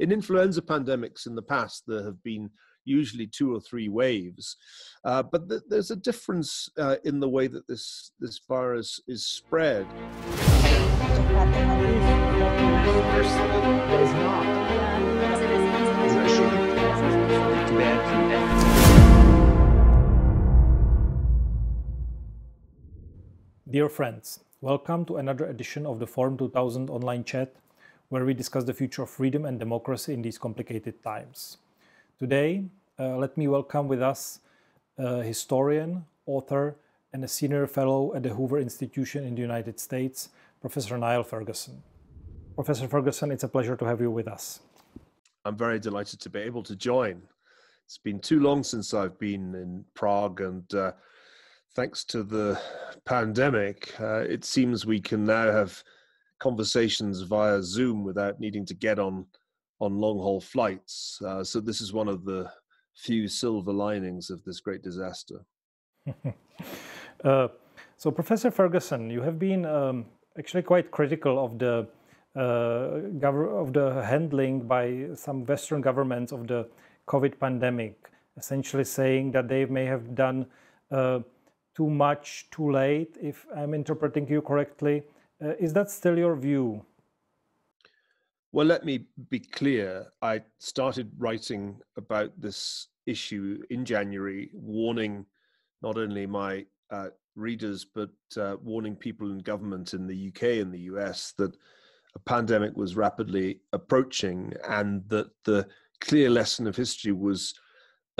In influenza pandemics in the past, there have been usually 2 or 3 waves, but there's a difference in the way that this virus is spread. Dear friends, welcome to another edition of the Forum 2000 online chat, where we discuss the future of freedom and democracy in these complicated times. Today, let me welcome with us a historian, author, and a senior fellow at the Hoover Institution in the United States, Professor Niall Ferguson. Professor Ferguson, it's a pleasure to have you with us. I'm very delighted to be able to join. It's been too long since I've been in Prague, and thanks to the pandemic, it seems we can now have conversations via Zoom without needing to get on long-haul flights. So this is one of the few silver linings of this great disaster. So Professor Ferguson, you have been actually quite critical of the handling by some Western governments of the COVID pandemic, essentially saying that they may have done too much, too late, if I'm interpreting you correctly. Is that still your view? Well, let me be clear. I started writing about this issue in January, warning not only my readers, but warning people in government in the UK and the US that a pandemic was rapidly approaching, and that the clear lesson of history was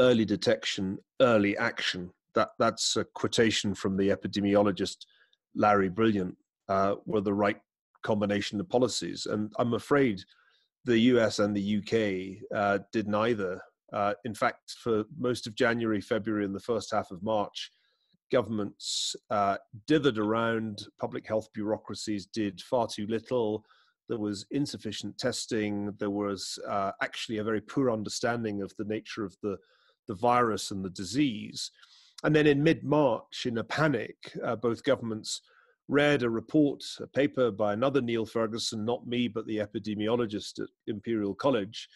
early detection, early action. That's a quotation from the epidemiologist Larry Brilliant, were the right combination of policies. And I'm afraid the US and the UK did neither. In fact, for most of January, February, and the first half of March, governments dithered around. Public health bureaucracies did far too little. There was insufficient testing. There was actually a very poor understanding of the nature of the virus and the disease. And then in mid-March, in a panic, both governments read a report, a paper by another Niall Ferguson, not me, but the epidemiologist at Imperial College,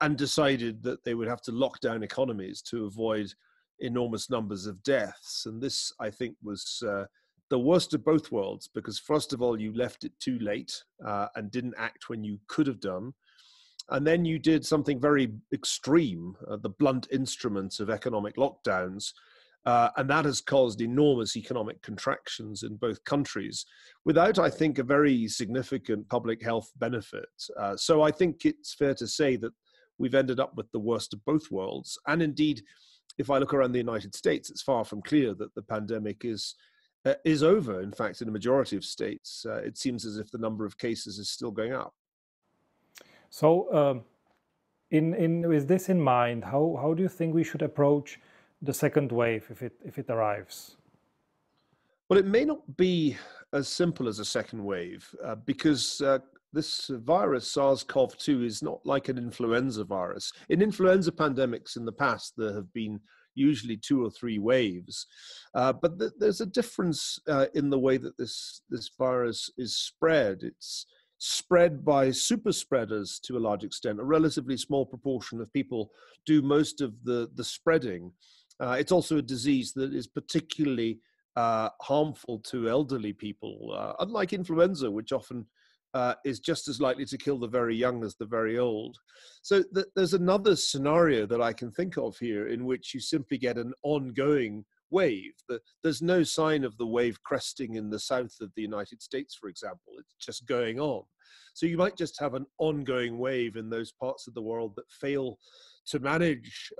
and decided that they would have to lock down economies to avoid enormous numbers of deaths. And this, I think, was the worst of both worlds, because first of all, you left it too late and didn't act when you could have done. And then you did something very extreme, the blunt instruments of economic lockdowns, and that has caused enormous economic contractions in both countries without, I think, a very significant public health benefit. So I think it's fair to say that we've ended up with the worst of both worlds. And indeed, if I look around the United States, it's far from clear that the pandemic is over. In fact, in a majority of states, it seems as if the number of cases is still going up. So with this in mind, how do you think we should approach the second wave, if it arrives? Well, it may not be as simple as a second wave, because this virus, SARS-CoV-2, is not like an influenza virus. In influenza pandemics in the past, there have been usually 2 or 3 waves, but there's a difference in the way that this virus is spread. It's spread by super spreaders to a large extent. A relatively small proportion of people do most of the spreading. It's also a disease that is particularly harmful to elderly people, unlike influenza, which often is just as likely to kill the very young as the very old. So there's another scenario that I can think of here in which you simply get an ongoing wave. There's no sign of the wave cresting in the south of the United States, for example. It's just going on. So you might just have an ongoing wave in those parts of the world that fail to manage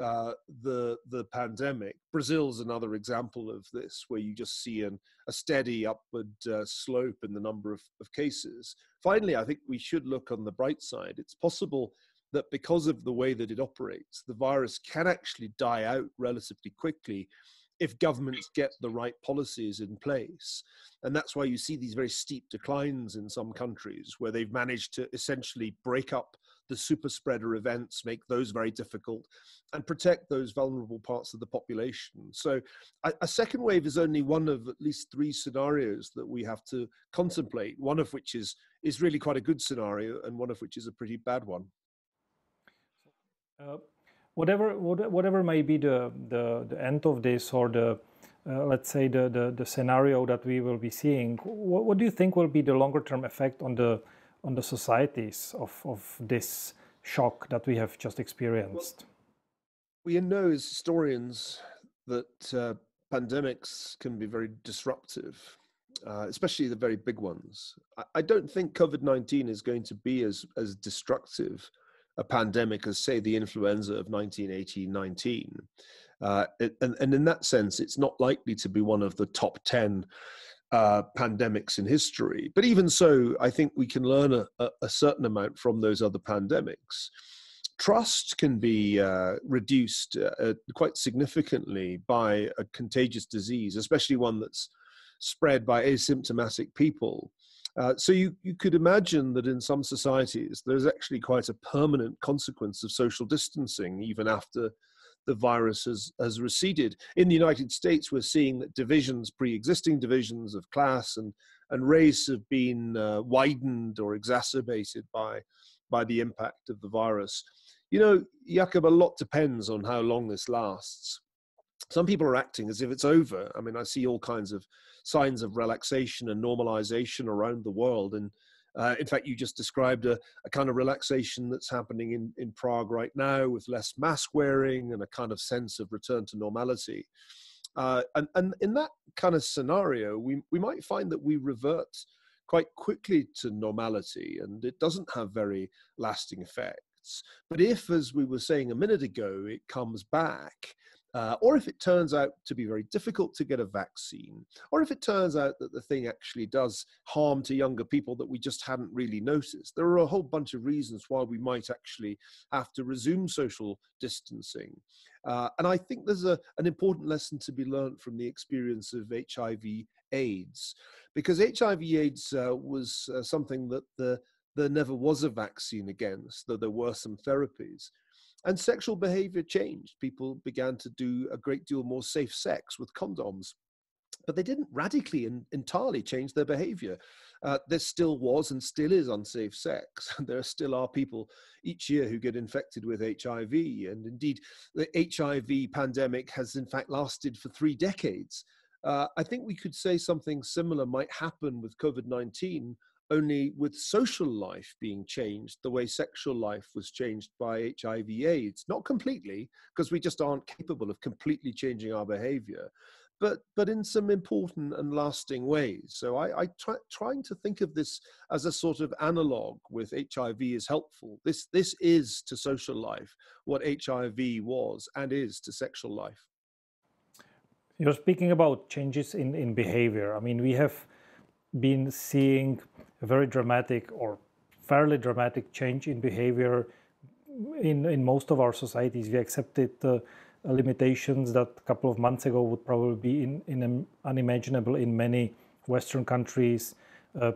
the pandemic. Brazil's another example of this, where you just see a steady upward slope in the number of cases. Finally, I think we should look on the bright side. It's possible that because of the way that it operates, the virus can actually die out relatively quickly if governments get the right policies in place. And that's why you see these very steep declines in some countries, where they've managed to essentially break up the super spreader events, make those very difficult, and protect those vulnerable parts of the population. So a second wave is only one of at least 3 scenarios that we have to contemplate, one of which is really quite a good scenario, and one of which is a pretty bad one. Whatever may be the end of this, or the let's say the scenario that we will be seeing, what do you think will be the longer term effect on the societies of this shock that we have just experienced? Well, we know as historians that pandemics can be very disruptive, especially the very big ones. I don't think COVID-19 is going to be as destructive a pandemic as, say, the influenza of 1918-19. And in that sense, it's not likely to be one of the top 10 pandemics in history. But even so, I think we can learn a certain amount from those other pandemics. Trust can be reduced quite significantly by a contagious disease, especially one that's spread by asymptomatic people. So you could imagine that in some societies, there's actually quite a permanent consequence of social distancing, even after the virus has receded. In the United States, we're seeing that divisions, pre-existing divisions of class and race have been widened or exacerbated by the impact of the virus. You know, Jakob, a lot depends on how long this lasts. Some people are acting as if it's over. I mean, I see all kinds of signs of relaxation and normalization around the world. And in fact, you just described a kind of relaxation that's happening in Prague right now, with less mask wearing and a kind of sense of return to normality. And in that kind of scenario, we might find that we revert quite quickly to normality, and it doesn't have very lasting effects. But if, as we were saying a minute ago, it comes back, or if it turns out to be very difficult to get a vaccine, or if it turns out that the thing actually does harm to younger people that we just hadn't really noticed, there are a whole bunch of reasons why we might actually have to resume social distancing. And I think there's an important lesson to be learned from the experience of HIV/AIDS, because HIV/AIDS was something that there never was a vaccine against, though there were some therapies. And sexual behavior changed. People began to do a great deal more safe sex with condoms, but they didn't radically and entirely change their behavior. There still was and still is unsafe sex. And there still are people each year who get infected with HIV. And indeed, the HIV pandemic has in fact lasted for 3 decades. I think we could say something similar might happen with COVID-19, only with social life being changed the way sexual life was changed by HIV/AIDS. Not completely, because we just aren't capable of completely changing our behavior, but in some important and lasting ways. So trying to think of this as a sort of analog with HIV is helpful. This is to social life what HIV was and is to sexual life. You're speaking about changes in behavior. I mean, we have been seeing a very dramatic or fairly dramatic change in behavior in most of our societies. We accepted limitations that a couple of months ago would probably be unimaginable in many Western countries.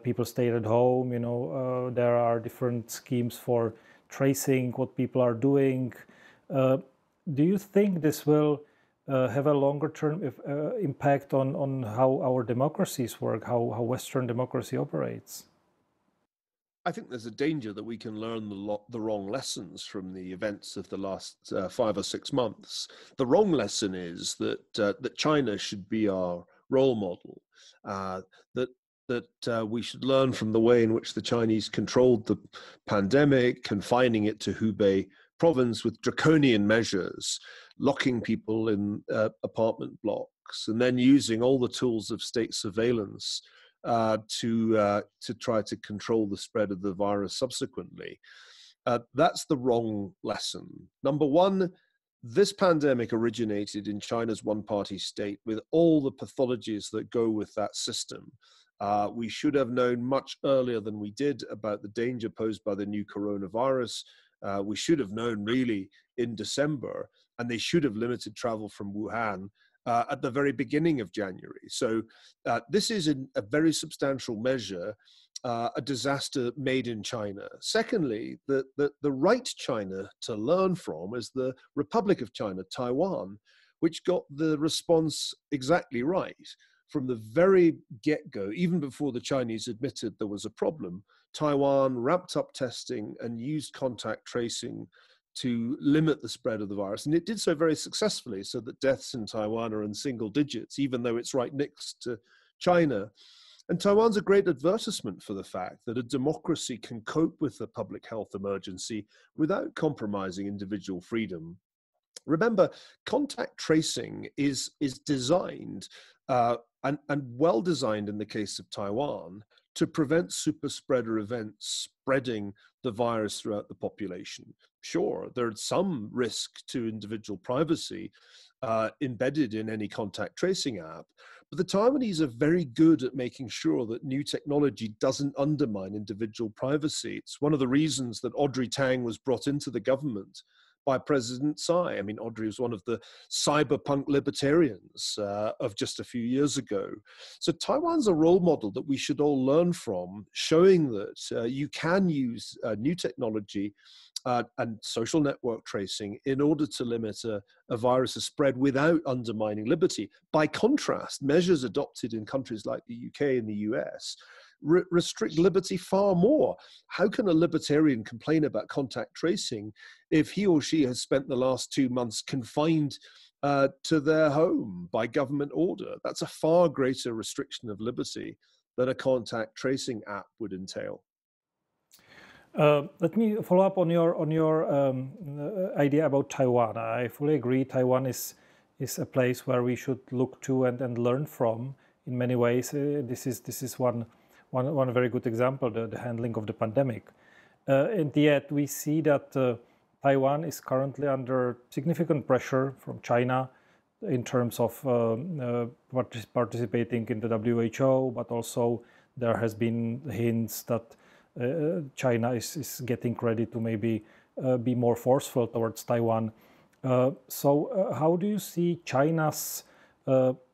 People stayed at home, you know, there are different schemes for tracing what people are doing. Do you think this will have a longer-term impact on how our democracies work, how Western democracy operates? I think there's a danger that we can learn the wrong lessons from the events of the last 5 or 6 months. The wrong lesson is that China should be our role model, that we should learn from the way in which the Chinese controlled the pandemic, confining it to Hubei province with draconian measures, locking people in apartment blocks, and then using all the tools of state surveillance to try to control the spread of the virus subsequently. That's the wrong lesson. Number one, this pandemic originated in China's one-party state with all the pathologies that go with that system. We should have known much earlier than we did about the danger posed by the new coronavirus. We should have known really in December, and they should have limited travel from Wuhan at the very beginning of January. So this is a very substantial measure, a disaster made in China. Secondly, the right China to learn from is the Republic of China, Taiwan, which got the response exactly right. From the very get-go, even before the Chinese admitted there was a problem, Taiwan ramped up testing and used contact tracing to limit the spread of the virus. And it did so very successfully, so that deaths in Taiwan are in single digits, even though it's right next to China. And Taiwan's a great advertisement for the fact that a democracy can cope with the public health emergency without compromising individual freedom. Remember, contact tracing is designed and well designed in the case of Taiwan to prevent super spreader events spreading the virus throughout the population. Sure, there's some risk to individual privacy embedded in any contact tracing app, but the Taiwanese are very good at making sure that new technology doesn't undermine individual privacy. It's one of the reasons that Audrey Tang was brought into the government by President Tsai. I mean, Audrey was one of the cyberpunk libertarians of just a few years ago. So Taiwan's a role model that we should all learn from, showing that you can use new technology and social network tracing in order to limit a virus's spread without undermining liberty. By contrast, measures adopted in countries like the UK and the US restrict liberty far more. How can a libertarian complain about contact tracing if he or she has spent the last 2 months confined to their home by government order? That's a far greater restriction of liberty than a contact tracing app would entail. Let me follow up on your idea about Taiwan. I fully agree. Taiwan is a place where we should look to and learn from in many ways. This is one very good example, the handling of the pandemic. And yet we see that Taiwan is currently under significant pressure from China in terms of participating in the WHO, but also there has been hints that China is getting ready to maybe be more forceful towards Taiwan. So how do you see China's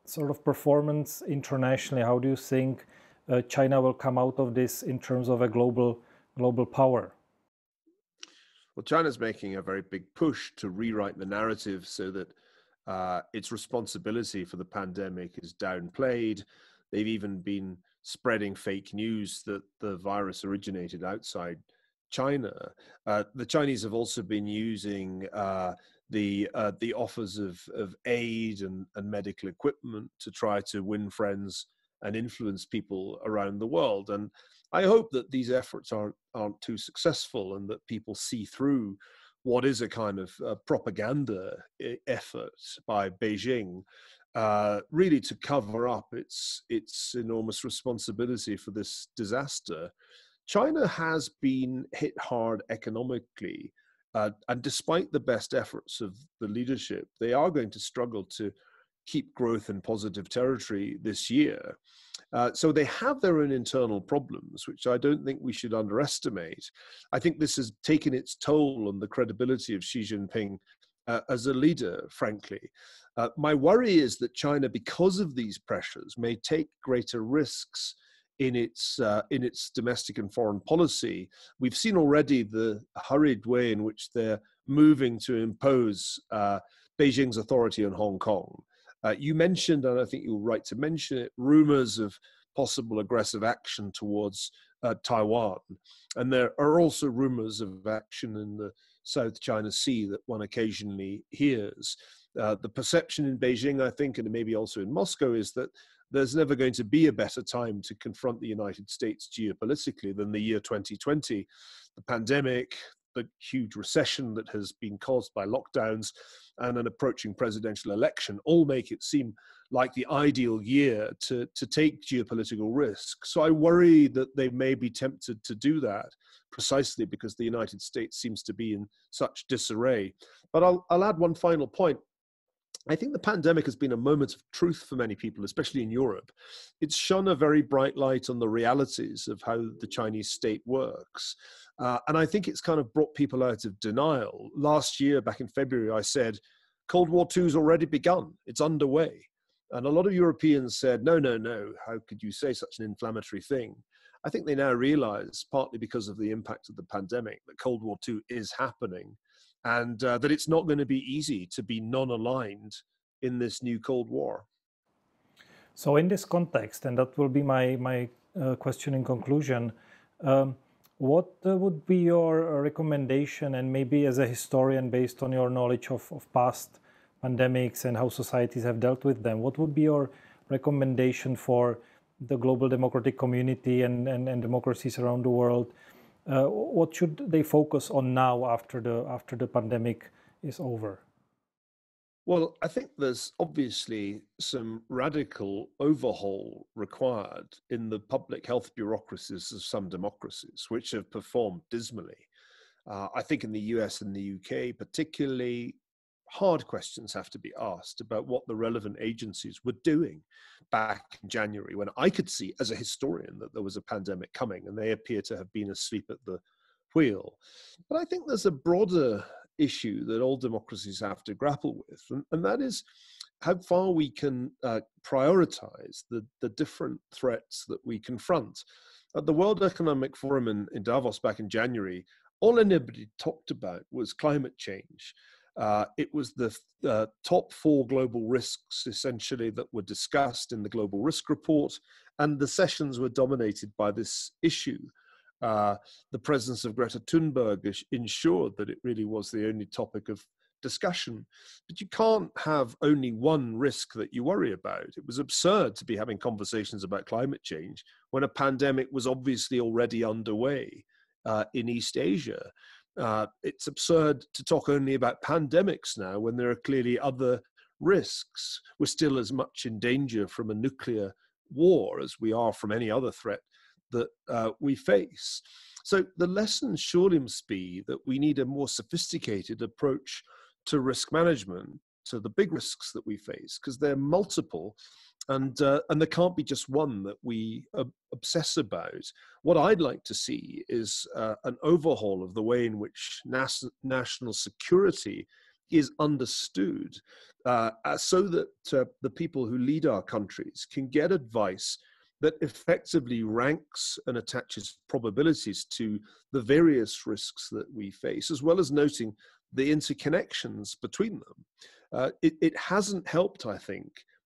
sort of performance internationally? How do you think China will come out of this in terms of a global power? Well, China's making a very big push to rewrite the narrative so that its responsibility for the pandemic is downplayed. They've even been spreading fake news that the virus originated outside China. The Chinese have also been using the offers of aid and medical equipment to try to win friends and influence people around the world. And I hope that these efforts aren't too successful, and that people see through what is a kind of propaganda effort by Beijing, really to cover up its enormous responsibility for this disaster. China has been hit hard economically, and despite the best efforts of the leadership, they are going to struggle to keep growth in positive territory this year. So they have their own internal problems, which I don't think we should underestimate. I think this has taken its toll on the credibility of Xi Jinping as a leader, frankly. My worry is that China, because of these pressures, may take greater risks in its domestic and foreign policy. We've seen already the hurried way in which they're moving to impose Beijing's authority on Hong Kong. You mentioned, and I think you were right to mention it, rumors of possible aggressive action towards Taiwan. And there are also rumors of action in the South China Sea that one occasionally hears. The perception in Beijing, I think, and maybe also in Moscow, is that there's never going to be a better time to confront the United States geopolitically than the year 2020. The pandemic, the huge recession that has been caused by lockdowns, and an approaching presidential election all make it seem like the ideal year to take geopolitical risk. So I worry that they may be tempted to do that precisely because the United States seems to be in such disarray. But I'll add one final point. I think the pandemic has been a moment of truth for many people, especially in Europe. It's shone a very bright light on the realities of how the Chinese state works. And I think it's kind of brought people out of denial. Last year, back in February, I said, Cold War II has already begun. It's underway. And a lot of Europeans said, no, no, no, how could you say such an inflammatory thing? I think they now realize, partly because of the impact of the pandemic, that Cold War II is happening, and that it's not going to be easy to be non-aligned in this new Cold War. So in this context, and that will be my question in conclusion, What would be your recommendation, and maybe as a historian based on your knowledge of past pandemics and how societies have dealt with them, what would be your recommendation for the global democratic community and democracies around the world? What should they focus on now after the pandemic is over? Well, I think there's obviously some radical overhaul required in the public health bureaucracies of some democracies, which have performed dismally. I think in the US and the UK, particularly, hard questions have to be asked about what the relevant agencies were doing back in January, when I could see as a historian that there was a pandemic coming, and they appear to have been asleep at the wheel. But I think there's a broader issue that all democracies have to grapple with, and that is how far we can prioritize the different threats that we confront. At the World Economic Forum in Davos back in January, all anybody talked about was climate change. It was the top four global risks, essentially, that were discussed in the Global Risk Report, and the sessions were dominated by this issue. The presence of Greta Thunberg ensured that it really was the only topic of discussion. But you can't have only one risk that you worry about. It was absurd to be having conversations about climate change when a pandemic was obviously already underway in East Asia. It's absurd to talk only about pandemics now when there are clearly other risks. We're still as much in danger from a nuclear war as we are from any other threat that we face. So the lesson surely must be that we need a more sophisticated approach to risk management, to the big risks that we face, because they're multiple. And there can't be just one that we obsess about. What I'd like to see is an overhaul of the way in which national security is understood, so that the people who lead our countries can get advice that effectively ranks and attaches probabilities to the various risks that we face, as well as noting the interconnections between them. It hasn't helped, I think,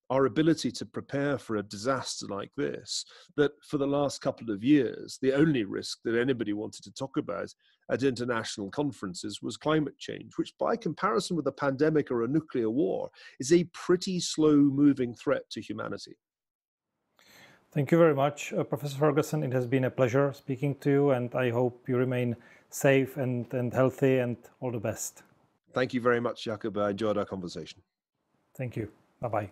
our ability to prepare for a disaster like this, that for the last couple of years, the only risk that anybody wanted to talk about at international conferences was climate change, which by comparison with a pandemic or a nuclear war is a pretty slow-moving threat to humanity. Thank you very much, Professor Ferguson. It has been a pleasure speaking to you, and I hope you remain safe and healthy, and all the best. Thank you very much, Jakub. I enjoyed our conversation. Thank you. Bye-bye.